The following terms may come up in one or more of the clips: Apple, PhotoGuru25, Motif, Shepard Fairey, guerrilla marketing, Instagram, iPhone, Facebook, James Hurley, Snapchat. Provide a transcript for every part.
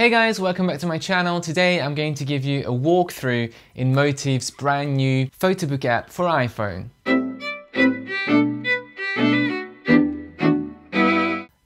Hey guys, welcome back to my channel. Today I'm going to give you a walkthrough in Motif's brand new photobook app for iPhone.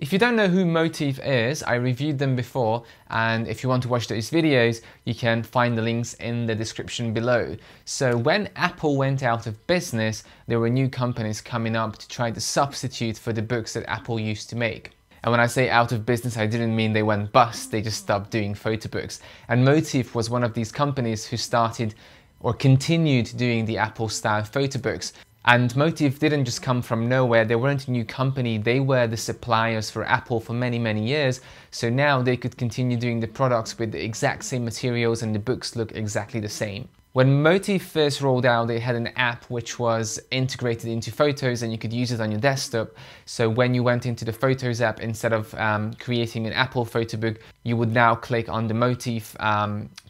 If you don't know who Motif is, I reviewed them before, and if you want to watch those videos, you can find the links in the description below. So when Apple went out of business, there were new companies coming up to try to substitute for the books that Apple used to make. And when I say out of business, I didn't mean they went bust, they just stopped doing photo books. And Motif was one of these companies who started or continued doing the Apple-style photo books. And Motif didn't just come from nowhere, they weren't a new company, they were the suppliers for Apple for many, many years. So now they could continue doing the products with the exact same materials and the books look exactly the same. When Motif first rolled out, they had an app which was integrated into Photos and you could use it on your desktop. So when you went into the Photos app, instead of creating an Apple photo book, you would now click on the Motif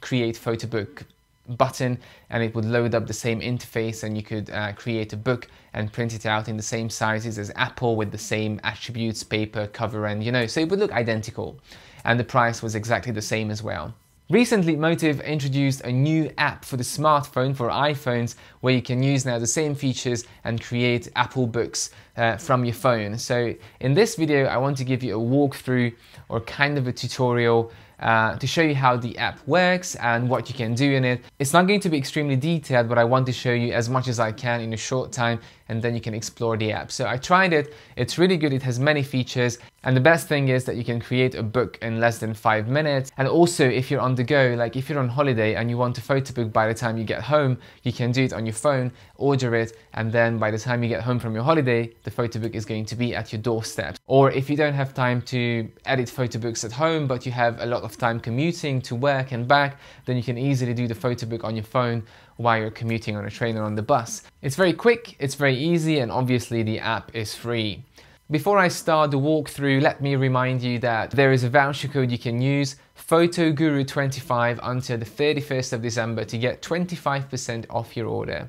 create photo book button and it would load up the same interface and you could create a book and print it out in the same sizes as Apple with the same attributes, paper, cover, and so it would look identical. And the price was exactly the same as well. Recently, Motif introduced a new app for the smartphone, for iPhones, where you can use now the same features and create Apple books from your phone. So in this video, I want to give you a walkthrough or kind of a tutorial to show you how the app works and what you can do in it. It's not going to be extremely detailed, but I want to show you as much as I can in a short time, and then you can explore the app. So I tried it, it's really good, it has many features, and the best thing is that you can create a book in less than 5 minutes. And also, if you're on the go, like if you're on holiday and you want a photo book by the time you get home, you can do it on your phone, order it, and then by the time you get home from your holiday, the photo book is going to be at your doorstep. Or if you don't have time to edit photo books at home, but you have a lot of time commuting to work and back, then you can easily do the photo book on your phone while you're commuting on a train or on the bus. It's very quick, it's very easy, and obviously the app is free. Before I start the walkthrough, let me remind you that there is a voucher code you can use, PhotoGuru25, until the 31st of December to get 25% off your order.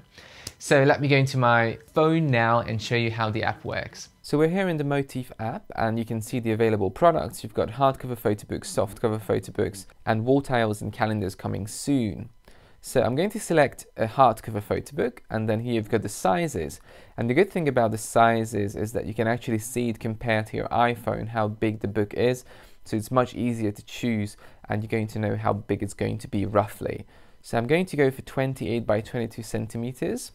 So let me go into my phone now and show you how the app works. So we're here in the Motif app and you can see the available products. You've got hardcover photo books, softcover photo books, and wall tiles and calendars coming soon. So I'm going to select a hardcover photo book, and then here you've got the sizes. And the good thing about the sizes is that you can actually see it compared to your iPhone, how big the book is. So it's much easier to choose and you're going to know how big it's going to be roughly. So I'm going to go for 28 by 22 centimeters.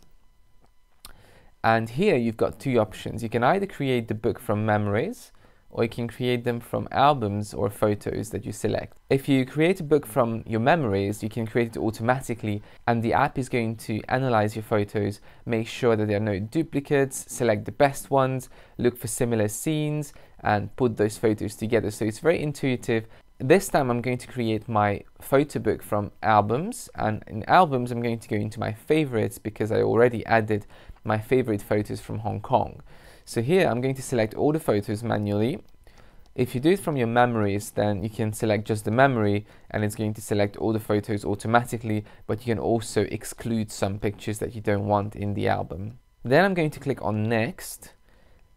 And here you've got two options. You can either create the book from memories, or you can create them from albums or photos that you select. If you create a book from your memories, you can create it automatically, and the app is going to analyze your photos, make sure that there are no duplicates, select the best ones, look for similar scenes, and put those photos together. So it's very intuitive. This time I'm going to create my photo book from albums, and in albums I'm going to go into my favorites because I already added my favorite photos from Hong Kong. So here I'm going to select all the photos manually. If you do it from your memories, then you can select just the memory and it's going to select all the photos automatically, but you can also exclude some pictures that you don't want in the album. Then I'm going to click on next.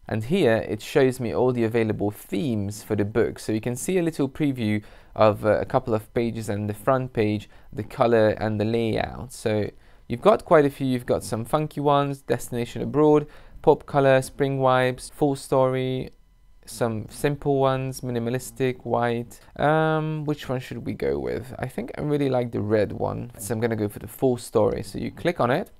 And here it shows me all the available themes for the book. So you can see a little preview of a couple of pages and the front page, the color and the layout. So you've got quite a few. You've got some funky ones, destination abroad, pop color, spring vibes, full story, some simple ones, minimalistic, white. Which one should we go with? I think I really like the red one. So I'm gonna go for the full story. So you click on it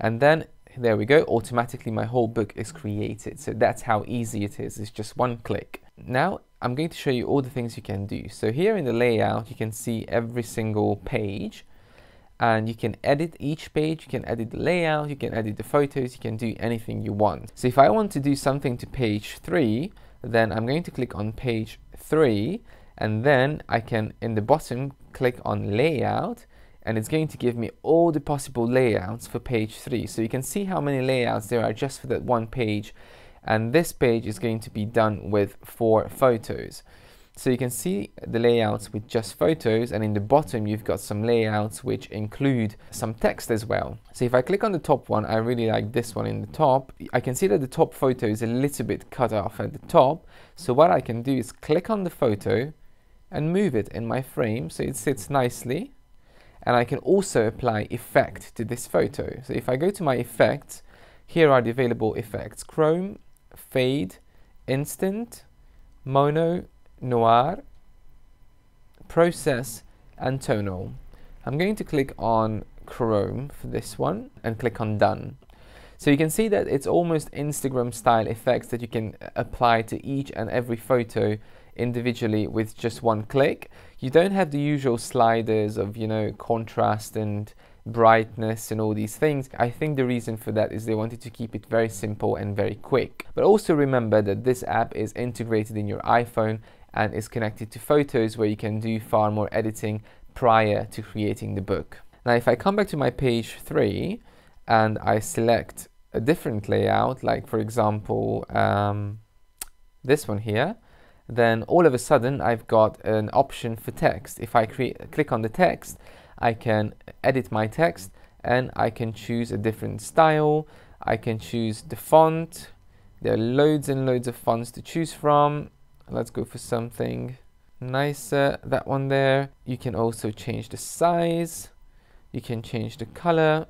and then there we go, automatically my whole book is created. So that's how easy it is, it's just one click. Now I'm going to show you all the things you can do. So here in the layout, you can see every single page and you can edit each page, you can edit the layout, you can edit the photos, you can do anything you want. So if I want to do something to page 3, then I'm going to click on page 3 and then I can, in the bottom, click on layout. And it's going to give me all the possible layouts for page 3. So you can see how many layouts there are just for that one page. And this page is going to be done with 4 photos. So you can see the layouts with just photos, and in the bottom you've got some layouts which include some text as well. So if I click on the top one, I really like this one in the top. I can see that the top photo is a little bit cut off at the top. So what I can do is click on the photo and move it in my frame so it sits nicely. And I can also apply effect to this photo. So if I go to my effects, here are the available effects: chrome, fade, instant, mono, noir, process, and tonal. I'm going to click on chrome for this one and click on done. So you can see that it's almost Instagram style effects that you can apply to each and every photo individually with just one click. You don't have the usual sliders of, you know, contrast and brightness and all these things. I think the reason for that is they wanted to keep it very simple and very quick. But also remember that this app is integrated in your iPhone and is connected to photos, where you can do far more editing prior to creating the book. Now, if I come back to my page 3 and I select a different layout, like for example this one here, then all of a sudden I've got an option for text. If I click on the text, I can edit my text and I can choose a different style. I can choose the font. There are loads and loads of fonts to choose from. Let's go for something nicer, that one there. You can also change the size. You can change the color,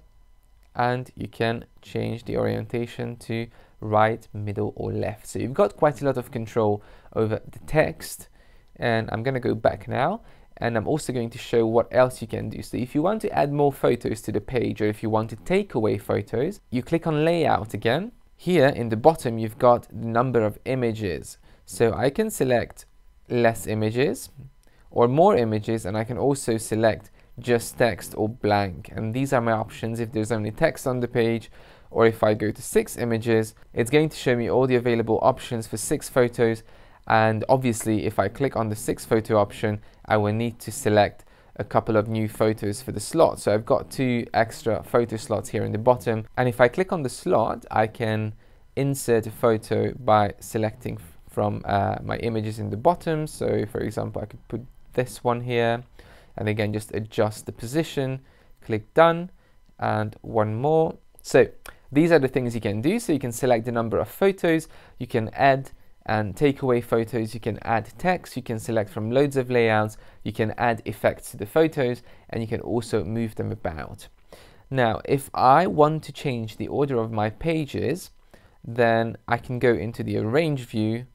and you can change the orientation to right, middle, or left. So you've got quite a lot of control over the text. And I'm going to go back now, and I'm also going to show what else you can do. So if you want to add more photos to the page, or if you want to take away photos, you click on layout again. Here in the bottom, you've got the number of images. So I can select less images or more images, and I can also select just text or blank. And these are my options if there's only text on the page. Or if I go to 6 images, it's going to show me all the available options for 6 photos. And obviously, if I click on the 6 photo option, I will need to select a couple of new photos for the slot. So I've got 2 extra photo slots here in the bottom. And if I click on the slot, I can insert a photo by selecting from my images in the bottom. So for example, I could put this one here, and again, just adjust the position, click done, and one more. So these are the things you can do. So you can select the number of photos, you can add and take away photos, you can add text, you can select from loads of layouts, you can add effects to the photos, and you can also move them about. Now, if I want to change the order of my pages, then I can go into the arrange view,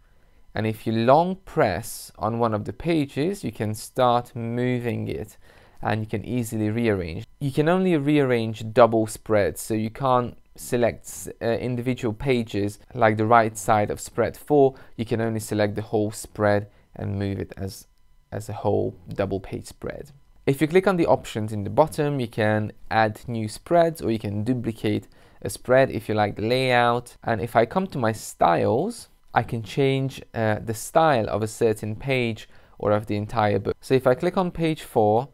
and if you long press on one of the pages, you can start moving it, and you can easily rearrange. You can only rearrange double spreads, so you can't select individual pages like the right side of spread 4. You can only select the whole spread and move it as a whole double page spread. If you click on the options in the bottom, you can add new spreads, or you can duplicate a spread if you like the layout. And if I come to my styles, I can change the style of a certain page or of the entire book. So if I click on page 4,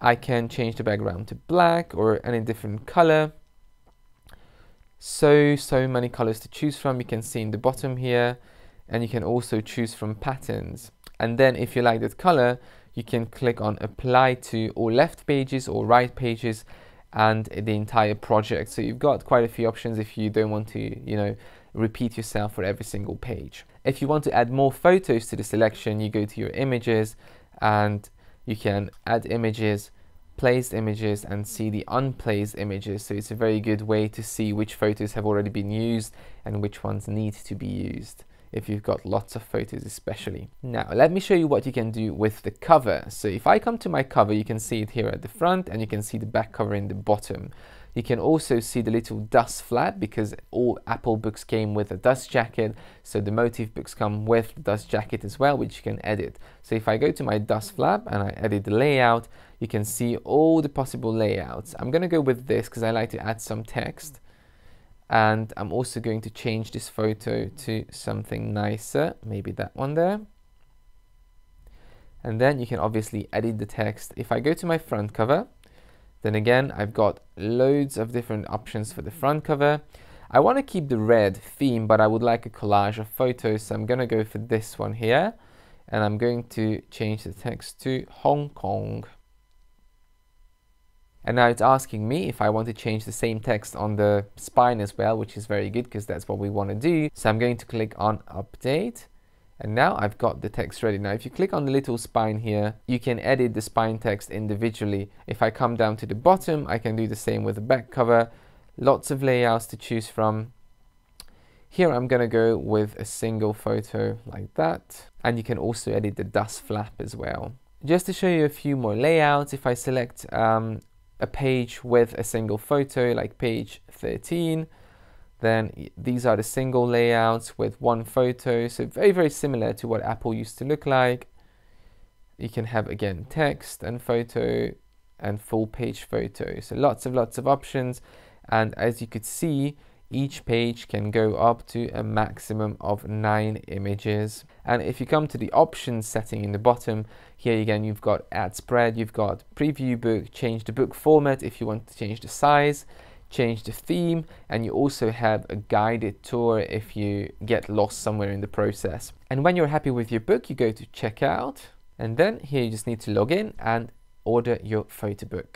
I can change the background to black or any different color. So many colors to choose from. You can see in the bottom here, and you can also choose from patterns. And then if you like that color, you can click on apply to all left pages or right pages and the entire project. So you've got quite a few options if you don't want to, you know, repeat yourself for every single page. If you want to add more photos to the selection, you go to your images and you can add images, placed images, and see the unplaced images. So it's a very good way to see which photos have already been used and which ones need to be used, if you've got lots of photos especially. Now, let me show you what you can do with the cover. So if I come to my cover, you can see it here at the front, and you can see the back cover in the bottom. You can also see the little dust flap, because all Apple books came with a dust jacket. So the Motif books come with the dust jacket as well, which you can edit. So if I go to my dust flap and I edit the layout, you can see all the possible layouts. I'm going to go with this because I like to add some text. And I'm also going to change this photo to something nicer, maybe that one there. And then you can obviously edit the text. If I go to my front cover, then again, I've got loads of different options for the front cover. I want to keep the red theme, but I would like a collage of photos. So I'm going to go for this one here, and I'm going to change the text to Hong Kong. And now it's asking me if I want to change the same text on the spine as well, which is very good because that's what we want to do. So I'm going to click on update, And now I've got the text ready. Now if you click on the little spine here, you can edit the spine text individually. If I come down to the bottom, I can do the same with the back cover. Lots of layouts to choose from. Here I'm gonna go with a single photo like that. And you can also edit the dust flap as well. Just to show you a few more layouts, if I select a page with a single photo, like page 13, then these are the single layouts with one photo. So very, very similar to what Apple used to look like. You can have, again, text and photo and full page photo. So lots of options. And as you could see, each page can go up to a maximum of 9 images. And if you come to the options setting in the bottom, here again, you've got add spread, you've got preview book, change the book format if you want to change the size, change the theme, and you also have a guided tour if you get lost somewhere in the process. And when you're happy with your book, you go to checkout, and then here you just need to log in and order your photo book.